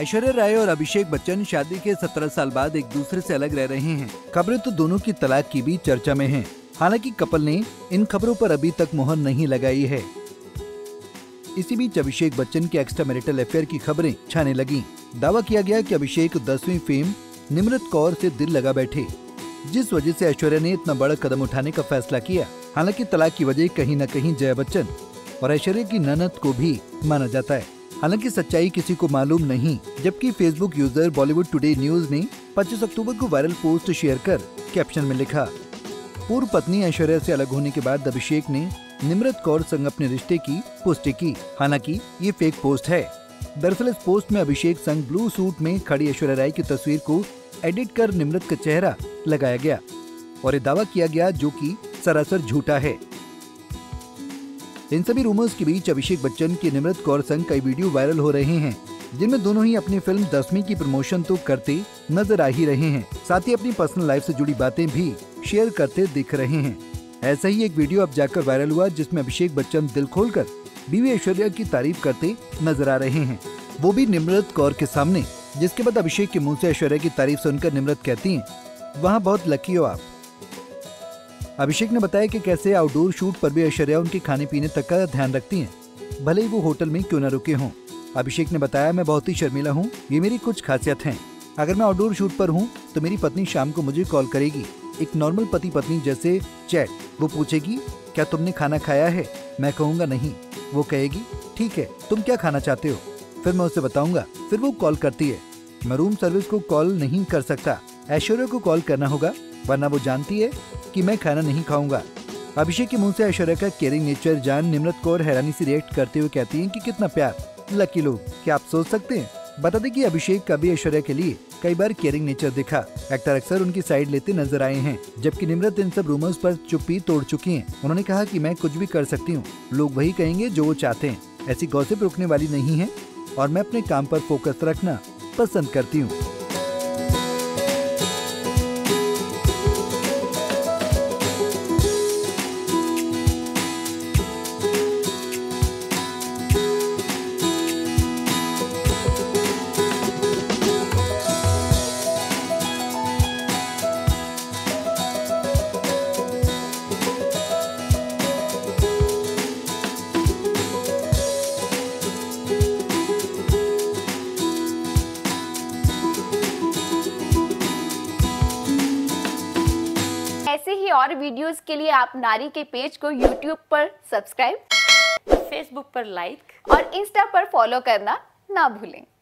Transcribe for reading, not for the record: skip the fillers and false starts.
ऐश्वर्या राय और अभिषेक बच्चन शादी के 17 साल बाद एक दूसरे से अलग रह रहे हैं। खबरें तो दोनों की तलाक की भी चर्चा में हैं। हालांकि कपल ने इन खबरों पर अभी तक मोहर नहीं लगाई है। इसी बीच अभिषेक बच्चन के एक्स्ट्रा मैरिटल अफेयर की खबरें छाने लगी। दावा किया गया कि अभिषेक 10वीं फिल्म निमरत कौर से दिल लगा बैठे, जिस वजह से ऐश्वर्या ने इतना बड़ा कदम उठाने का फैसला किया। हालांकि तलाक की वजह कहीं न कहीं जया बच्चन और ऐश्वर्या की ननद को भी माना जाता है। हालांकि सच्चाई किसी को मालूम नहीं, जबकि Facebook user Bollywood today news ने 25 अक्टूबर को वायरल पोस्ट शेयर कर कैप्शन में लिखा, पूर्व पत्नी ऐश्वर्या से अलग होने के बाद अभिषेक ने निमरत कौर संग अपने रिश्ते की पुष्टि की। हालांकि ये फेक पोस्ट है। दरअसल इस पोस्ट में अभिषेक संग ब्लू सूट में खड़ी ऐश्वर्या राय की तस्वीर को एडिट कर निमरत का चेहरा लगाया गया और ये दावा किया गया, जो कि सरासर झूठा है। इन सभी रूमर्स के बीच अभिषेक बच्चन के निमरत कौर संग कई वीडियो वायरल हो रहे हैं, जिनमें दोनों ही अपनी फिल्म 10वीं की प्रमोशन तो करते नजर आ ही रहे हैं, साथ ही अपनी पर्सनल लाइफ से जुड़ी बातें भी शेयर करते दिख रहे हैं। ऐसा ही एक वीडियो अब जाकर वायरल हुआ, जिसमें अभिषेक बच्चन दिल खोलकर बीवी ऐश्वर्या की तारीफ करते नजर आ रहे हैं, वो भी निमरत कौर के सामने। जिसके बाद अभिषेक के मुंह से ऐश्वर्या की तारीफ सुनकर निमरत कहती हैं, वहाँ बहुत लकी हो आप। अभिषेक ने बताया कि कैसे आउटडोर शूट पर भी ऐश्वर्या उनके खाने पीने तक का ध्यान रखती हैं, भले ही वो होटल में क्यों न रुके हों। अभिषेक ने बताया, मैं बहुत ही शर्मीला हूँ, ये मेरी कुछ खासियत है। अगर मैं आउटडोर शूट पर हूँ तो मेरी पत्नी शाम को मुझे कॉल करेगी, एक नॉर्मल पति पत्नी जैसे चैट। वो पूछेगी, क्या तुमने खाना खाया है? मैं कहूँगा नहीं। वो कहेगी, ठीक है, तुम क्या खाना चाहते हो? फिर मैं उसे बताऊंगा। फिर वो कॉल करती है। मैं रूम सर्विस को कॉल नहीं कर सकता, ऐश्वर्या को कॉल करना होगा, वरना वो जानती है कि मैं खाना नहीं खाऊंगा। अभिषेक के मुंह से ऐश्वर्या का केयरिंग नेचर जान निमरत कौर हैरानी से रिएक्ट करते हुए कहती हैं कि कितना प्यार, लकी लोग, क्या आप सोच सकते हैं? बता दें कि अभिषेक का भी ऐश्वर्या के लिए कई बार केयरिंग नेचर दिखा। एक्टर अक्सर उनकी साइड लेते नजर आए हैं, जबकि निमरत इन सब रूमर्स पर चुप्पी तोड़ चुकी हैं। उन्होंने कहा कि मैं कुछ भी कर सकती हूँ, लोग वही कहेंगे जो वो चाहते हैं, ऐसी गॉसिप रुकने वाली नहीं है और मैं अपने काम पर फोकस रखना पसंद करती हूँ। ऐसे ही और वीडियोस के लिए आप नारी के पेज को YouTube पर सब्सक्राइब, Facebook पर लाइक और इंस्टा पर फॉलो करना ना भूलें।